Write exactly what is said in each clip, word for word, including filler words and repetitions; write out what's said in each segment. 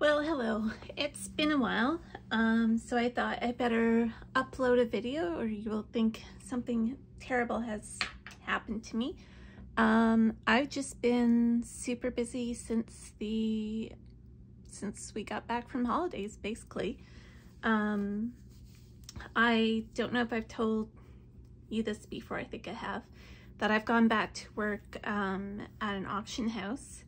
Well, hello. It's been a while, um, so I thought I better upload a video or you will think something terrible has happened to me. Um, I've just been super busy since the since we got back from holidays, basically. Um, I don't know if I've told you this before, I think I have, that I've gone back to work um, at an auction house.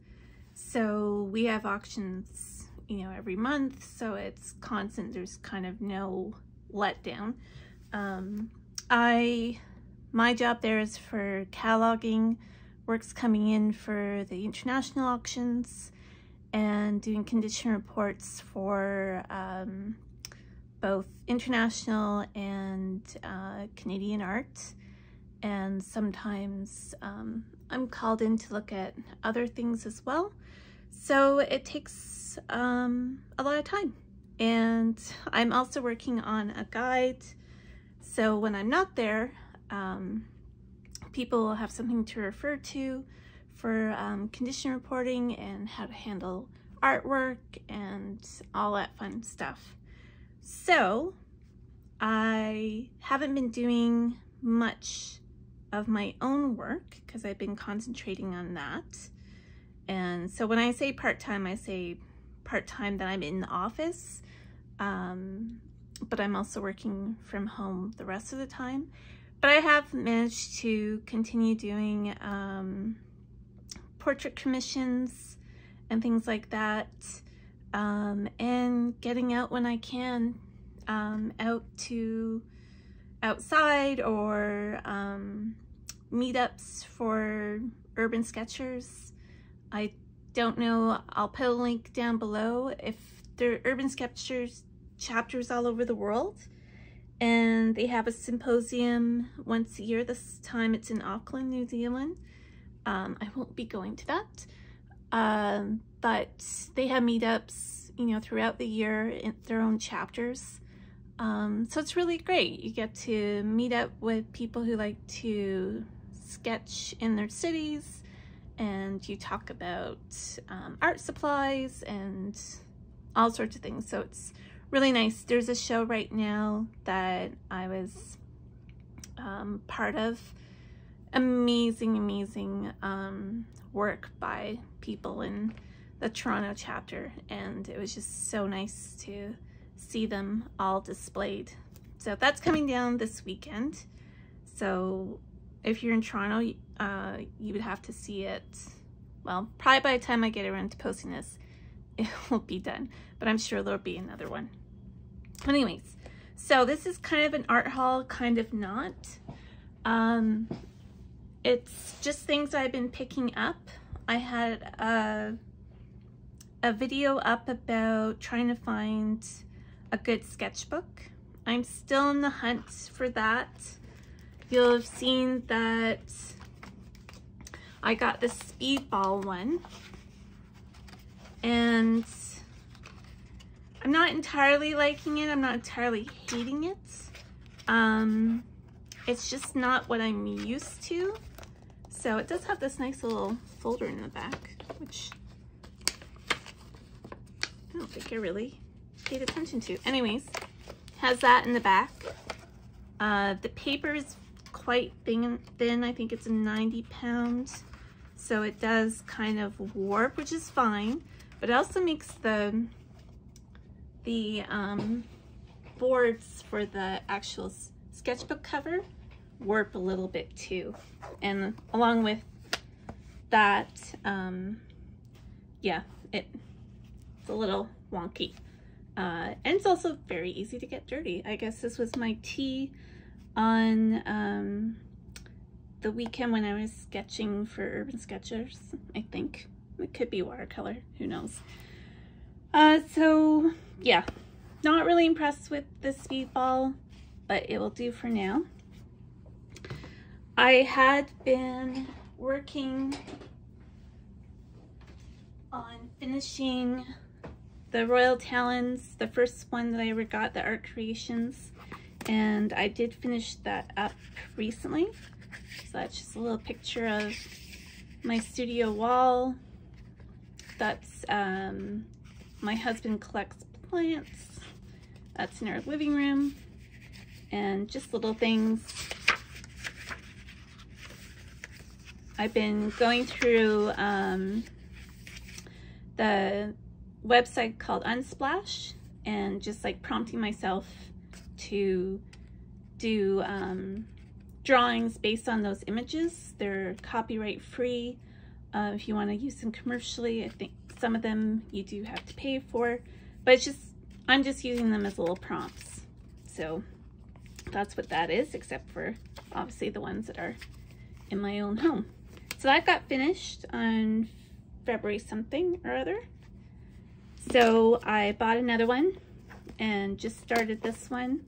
So we have auctions you know, every month, so it's constant. There's kind of no letdown. Um, I, my job there is for cataloging works coming in for the international auctions and doing condition reports for um, both international and uh, Canadian art. And sometimes um, I'm called in to look at other things as well. So it takes um, a lot of time, and I'm also working on a guide, so when I'm not there, um, people will have something to refer to for um, condition reporting and how to handle artwork and all that fun stuff. So I haven't been doing much of my own work because I've been concentrating on that. And so when I say part-time, I say part-time that I'm in the office, um, but I'm also working from home the rest of the time. But I have managed to continue doing um, portrait commissions and things like that, um, and getting out when I can, um, out to outside or um, meetups for Urban Sketchers. I don't know, I'll put a link down below. If there are Urban Sketchers chapters all over the world, and they have a symposium once a year. This time it's in Auckland, New Zealand. Um, I won't be going to that, um, but they have meetups, you know, throughout the year in their own chapters. Um, so it's really great. You get to meet up with people who like to sketch in their cities, and you talk about um, art supplies and all sorts of things, so it's really nice. There's a show right now that I was um, part of. Amazing, amazing um, work by people in the Toronto chapter, and it was just so nice to see them all displayed. So that's coming down this weekend, so if you're in Toronto, uh, you would have to see it. Well, probably by the time I get around to posting this, it will be done, but I'm sure there'll be another one. Anyways, so this is kind of an art haul, kind of not. Um, it's just things I've been picking up. I had a, a video up about trying to find a good sketchbook. I'm still in the hunt for that. You'll have seen that I got the Speedball one, and I'm not entirely liking it. I'm not entirely hating it. Um, it's just not what I'm used to. So it does have this nice little folder in the back, which I don't think I really paid attention to. Anyways, has that in the back. Uh, the paper is quite thin, thin. I think it's a ninety pound, so it does kind of warp, which is fine, but it also makes the the um, boards for the actual sketchbook cover warp a little bit too, and along with that, um, yeah, it, it's a little wonky, uh, and it's also very easy to get dirty. I guess this was my tea on um, the weekend when I was sketching for Urban Sketchers, I think. It could be watercolor, who knows. Uh, so yeah, not really impressed with the Speedball, but it will do for now. I had been working on finishing the Royal Talens, the first one that I ever got, the Art Creations. And I did finish that up recently. So that's just a little picture of my studio wall. That's um, My husband collects plants. That's in our living room. And just little things. I've been going through um, the website called Unsplash and just like prompting myself to do um, drawings based on those images. They're copyright free. Uh, if you want to use them commercially, I think some of them you do have to pay for, but it's just, I'm just using them as little prompts. So that's what that is, except for obviously the ones that are in my own home. So that got finished on February something or other. So I bought another one and just started this one.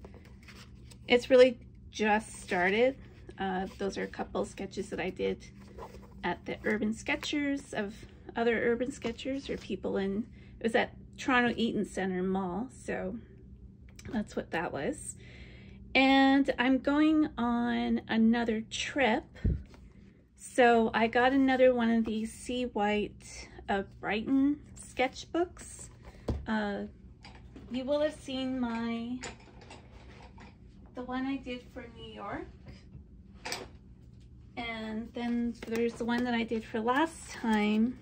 It's really just started. Uh, those are a couple sketches that I did at the Urban Sketchers of other Urban Sketchers or people in, it was at Toronto Eaton Centre Mall. So that's what that was. And I'm going on another trip. So I got another one of these Seawhite of Brighton sketchbooks. Uh, you will have seen my, the one I did for New York. And then there's the one that I did for last time.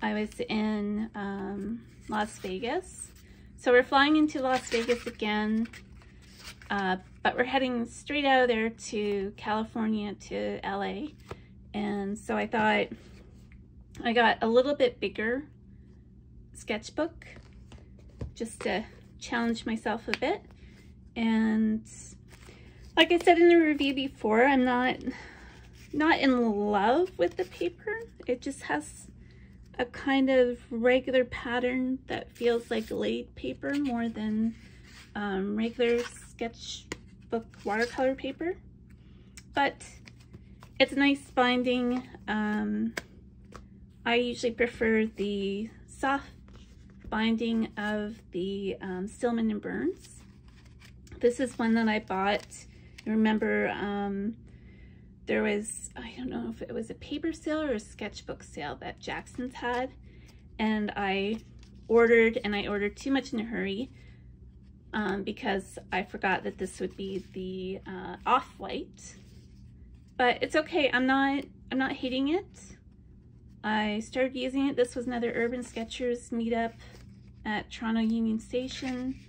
I was in um, Las Vegas. So we're flying into Las Vegas again. Uh, but we're heading straight out of there to California, to L A. And so I thought I got a little bit bigger sketchbook just to challenge myself a bit. And like I said in the review before, I'm not, not in love with the paper. It just has a kind of regular pattern that feels like laid paper more than um, regular sketchbook watercolor paper, but it's nice binding. Um, I usually prefer the soft binding of the um, Stillman and Burns. This is one that I bought. I remember um, there was, I don't know if it was a paper sale or a sketchbook sale that Jackson's had, and I ordered, and I ordered too much in a hurry. Um, because I forgot that this would be the uh, off-white, but it's okay. I'm not I'm not hating it. I started using it. This was another Urban Sketchers meetup at Toronto Union Station,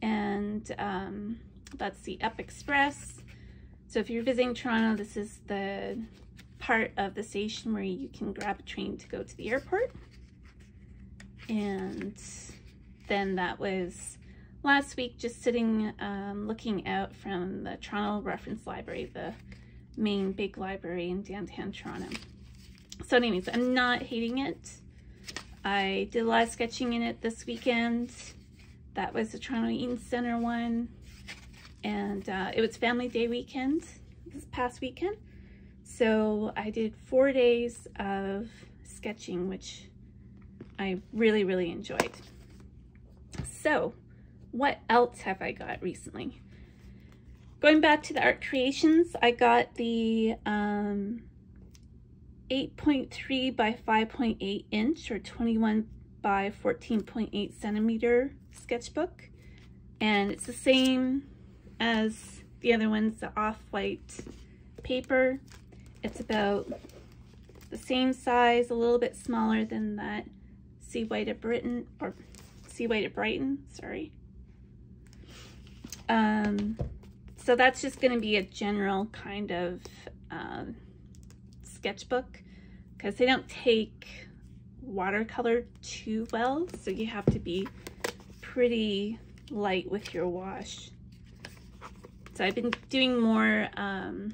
and um, that's the U P Express. So if you're visiting Toronto, this is the part of the station where you can grab a train to go to the airport. And then that was last week, just sitting, um, looking out from the Toronto Reference Library, the main big library in downtown Toronto. So anyways, I'm not hating it. I did a lot of sketching in it this weekend. That was the Toronto Eaton Centre one. And uh, it was Family Day weekend, this past weekend. So I did four days of sketching, which I really, really enjoyed. So what else have I got recently? Going back to the Art Creations, I got the um, eight point three by five point eight inch or twenty-one by fourteen point eight centimeter sketchbook. And it's the same as the other ones, the off-white paper. It's about the same size, a little bit smaller than that Seawhite of Britain, or Seawhite of Brighton, sorry. Um, so that's just going to be a general kind of um, sketchbook, because they don't take watercolor too well, so you have to be pretty light with your wash. So I've been doing more, um,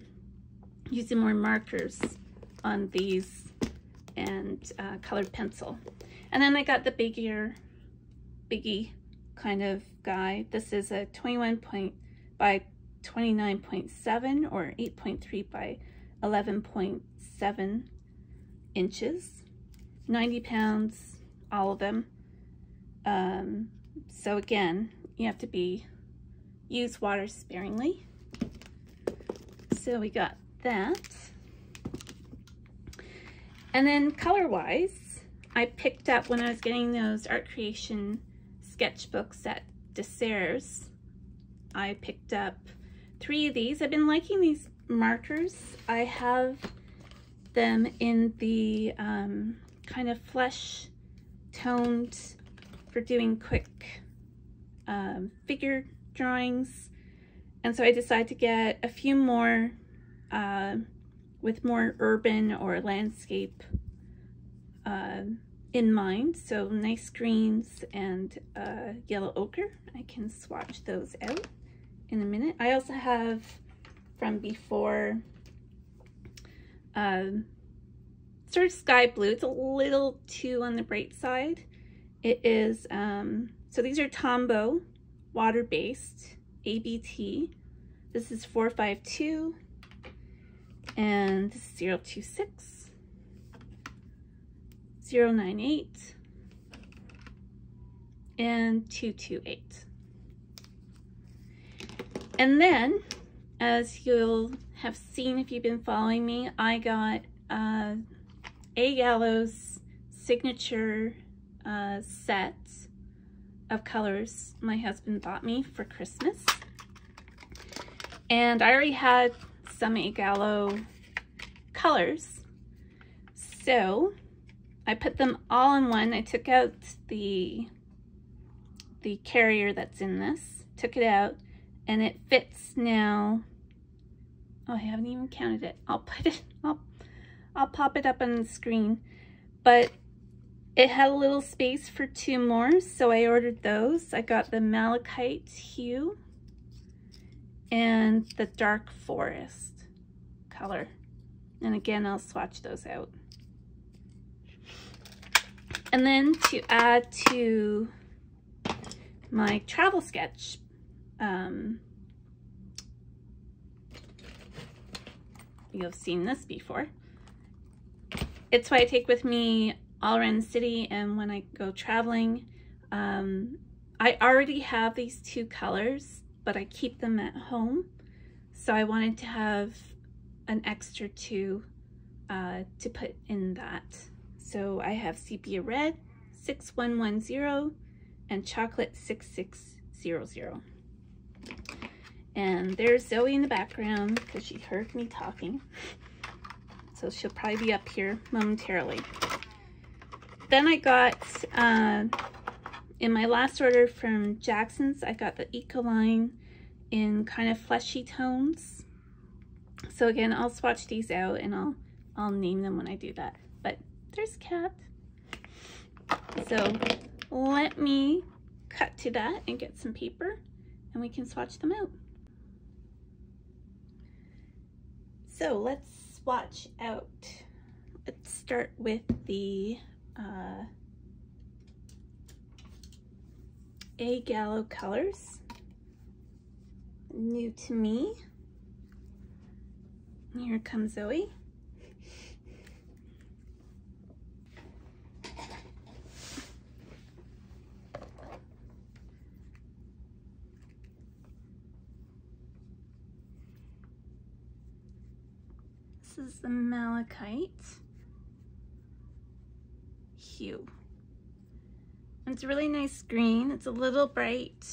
using more markers on these and uh, colored pencil. And then I got the bigger, biggie kind of guy. This is a twenty-one by twenty-nine point seven or eight point three by eleven point seven inches, ninety pounds, all of them. Um, so again, you have to be, use water sparingly. So we got that. And then color wise, I picked up when I was getting those Art Creation sketchbooks at DeSerres. I picked up three of these. I've been liking these markers. I have them in the um, kind of flesh toned for doing quick um, figure drawings. And so I decided to get a few more uh, with more urban or landscape uh, in mind. So nice greens and uh, yellow ochre. I can swatch those out in a minute. I also have from before um, sort of sky blue. It's a little too on the bright side. It is, um, so these are Tombow Water Based A B T. This is four five two and this is zero two six, zero nine eight, and two two eight. And then, as you'll have seen if you've been following me, I got uh, A. Gallo's signature uh, set of colors my husband bought me for Christmas. And I already had some A. Gallo colors, so I put them all in one. I took out the, the carrier that's in this, took it out, and it fits now. Oh, I haven't even counted it. I'll put it, I'll, I'll pop it up on the screen. But it had a little space for two more, so I ordered those. I got the Malachite Hue and the Dark Forest color. And again, I'll swatch those out. And then to add to my travel sketch, Um, you've seen this before. It's what I take with me all around the city and when I go traveling. Um, I already have these two colors, but I keep them at home. So I wanted to have an extra two uh, to put in that. So I have Sepia Red six one one zero and Chocolate six six zero zero. And there's Zoe in the background because she heard me talking. So she'll probably be up here momentarily. Then I got, uh, in my last order from Jackson's, I got the Ecoline in kind of fleshy tones. So again, I'll swatch these out and I'll, I'll name them when I do that. But there's Cat. So let me cut to that and get some paper, and we can swatch them out. So let's swatch out. Let's start with the uh, A. Gallo colors, new to me. Here comes Zoe. This is the Malachite Hue. It's a really nice green. It's a little bright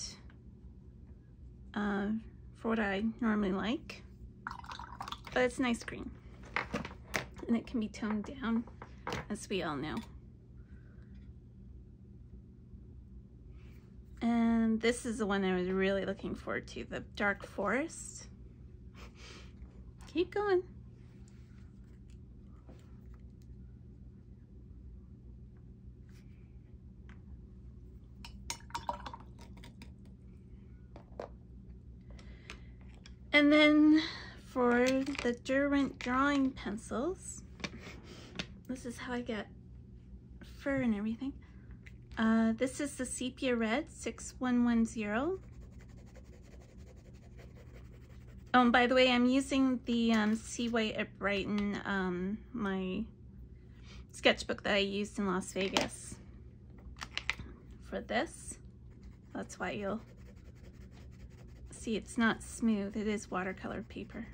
uh, for what I normally like, but it's a nice green. And it can be toned down, as we all know. And this is the one I was really looking forward to, the Dark Forest. Keep going. And then for the Derwent drawing pencils, this is how I get fur and everything. Uh, this is the Sepia Red six one one zero. Oh, and by the way, I'm using the um, Seawhite of Brighton, um, my sketchbook that I used in Las Vegas for this. That's why you'll see, it's not smooth, it is watercolor paper.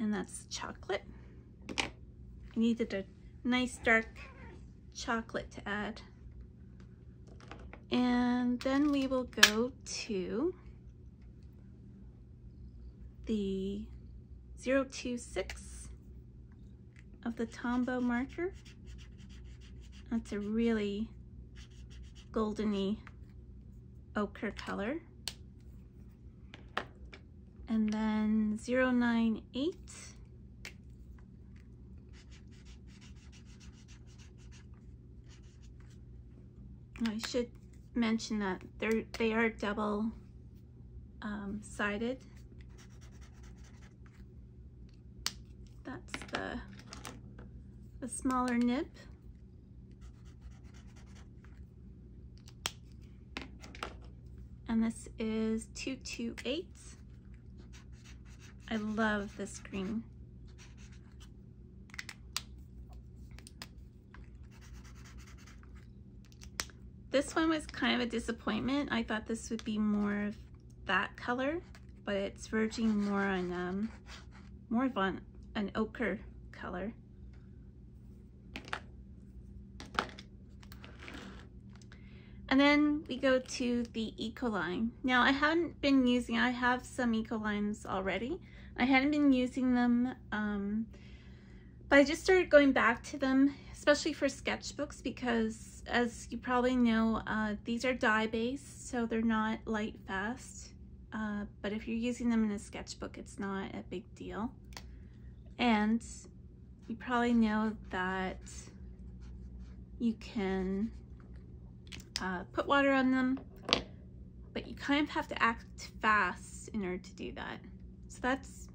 And that's Chocolate. I needed a nice dark chocolate to add. And then we will go to the zero two six of the Tombow marker. That's a really goldeny ochre color. And then zero nine eight I should mention that they're, they are double um, sided. That's the, the smaller nib. And this is two two eight. I love this green. This one was kind of a disappointment. I thought this would be more of that color, but it's verging more on um, more of an, an ochre color. And then we go to the Ecoline. Now I hadn't been using, I have some Ecolines already. I hadn't been using them, um, but I just started going back to them, especially for sketchbooks, because as you probably know, uh, these are dye-based, so they're not light fast. Uh, but if you're using them in a sketchbook, it's not a big deal. And you probably know that you can Uh, put water on them, but you kind of have to act fast in order to do that. So that's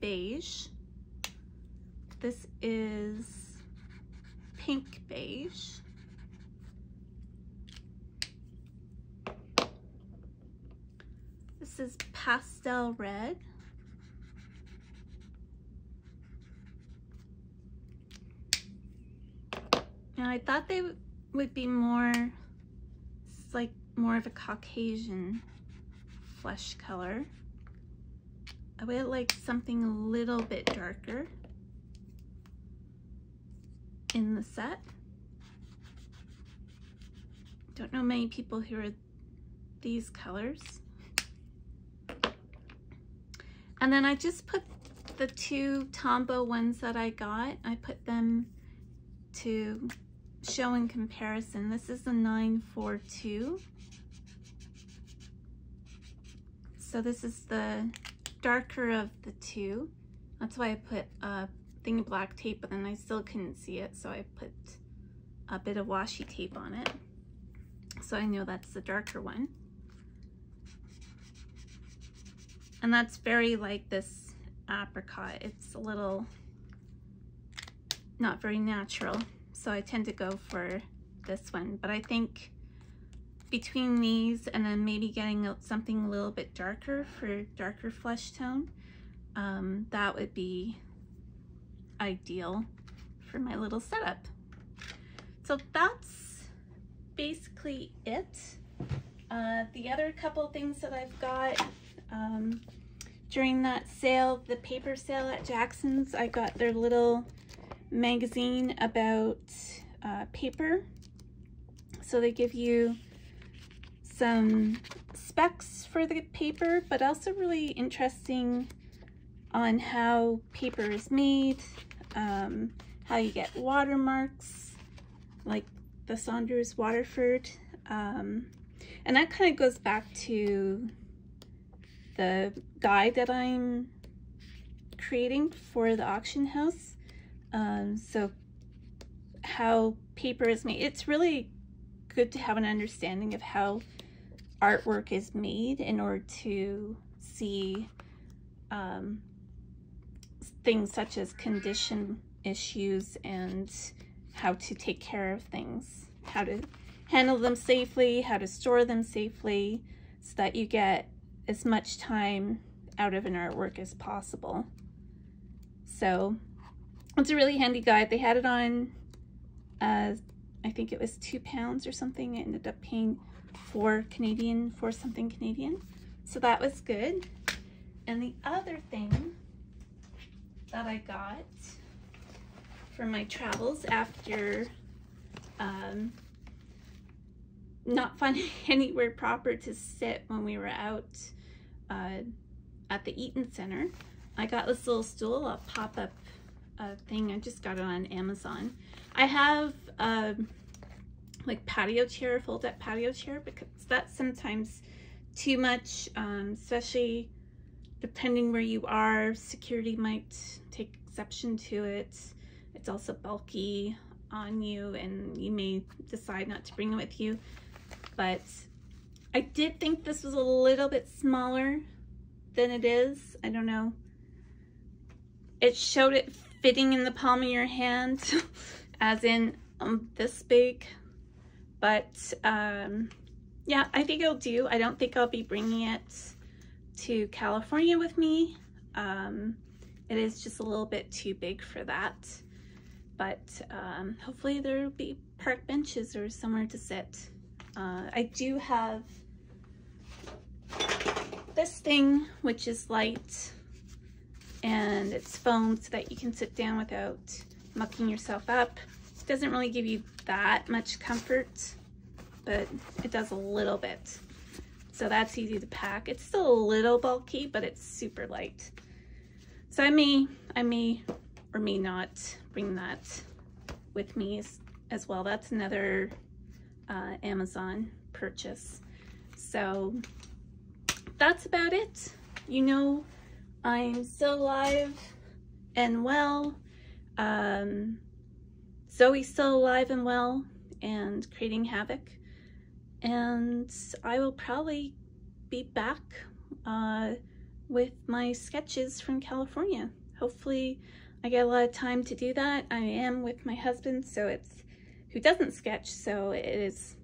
beige. This is pink beige. This is pastel red. Now I thought they would be more like more of a Caucasian flesh color. I would like something a little bit darker in the set. Don't know many people who are these colors. And then I just put the two Tombow ones that I got, I put them to show in comparison. This is the nine four two. So this is the darker of the two. That's why I put a thing of black tape, but then I still couldn't see it, so I put a bit of washi tape on it. So I know that's the darker one. And that's very like this apricot. It's a little not very natural. So I tend to go for this one, but I think between these and then maybe getting something a little bit darker for darker flesh tone, um, that would be ideal for my little setup. So that's basically it. Uh, the other couple things that I've got um, during that sale, the paper sale at Jackson's, I got their little magazine about uh, paper. So they give you some specs for the paper, but also really interesting on how paper is made, um, how you get watermarks, like the Saunders Waterford. Um, and that kind of goes back to the guide that I'm creating for the auction house. Um, so how paper is made. It's really good to have an understanding of how artwork is made in order to see um, things such as condition issues and how to take care of things, how to handle them safely, how to store them safely so that you get as much time out of an artwork as possible. So it's a really handy guide. They had it on, uh, I think it was two pounds or something. I ended up paying four Canadian, four something Canadian. So that was good. And the other thing that I got for my travels after um, not finding anywhere proper to sit when we were out uh, at the Eaton Centre. I got this little stool, a pop-up uh, thing. I just got it on Amazon. I have um, like patio chair, fold-up patio chair, because that's sometimes too much, um, especially depending where you are. Security might take exception to it. It's also bulky on you, and you may decide not to bring it with you. But I did think this was a little bit smaller than it is. I don't know. It showed it fitting in the palm of your hand, as in um, this big. But um, yeah, I think it'll do. I don't think I'll be bringing it to California with me. Um, it is just a little bit too big for that. But um, hopefully there'll be park benches or somewhere to sit. Uh, I do have this thing, which is light, and it's foam so that you can sit down without mucking yourself up. It doesn't really give you that much comfort, but it does a little bit. So that's easy to pack. It's still a little bulky, but it's super light. So I may, I may or may not bring that with me as, as well. That's another uh, Amazon purchase. So that's about it. You know, I'm still alive and well. Um, Zoe's still alive and well and creating havoc. And I will probably be back uh, with my sketches from California. Hopefully I get a lot of time to do that. I am with my husband, so it's who doesn't sketch, so it is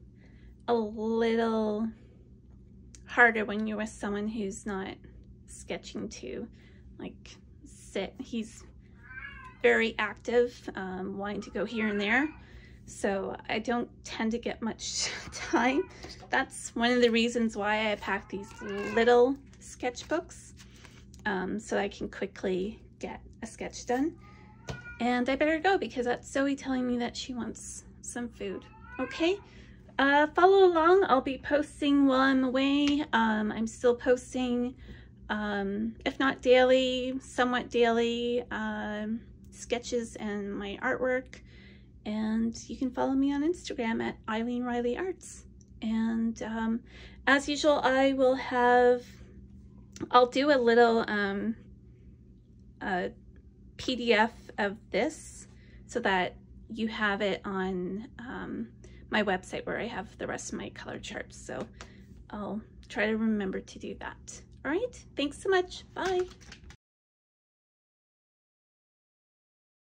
a little harder when you're with someone who's not sketching to like sit. He's very active, um, wanting to go here and there. So I don't tend to get much time. That's one of the reasons why I pack these little sketchbooks, um, so I can quickly get a sketch done. And I better go because that's Zoe telling me that she wants some food. Okay, uh, follow along. I'll be posting while I'm away. Um, I'm still posting, um, if not daily, somewhat daily, um, sketches and my artwork. And you can follow me on Instagram at Eileen Reilly Arts. And um, as usual, I will have, I'll do a little um, a P D F of this so that you have it on um, my website where I have the rest of my color charts. So I'll try to remember to do that. All right, thanks so much, bye.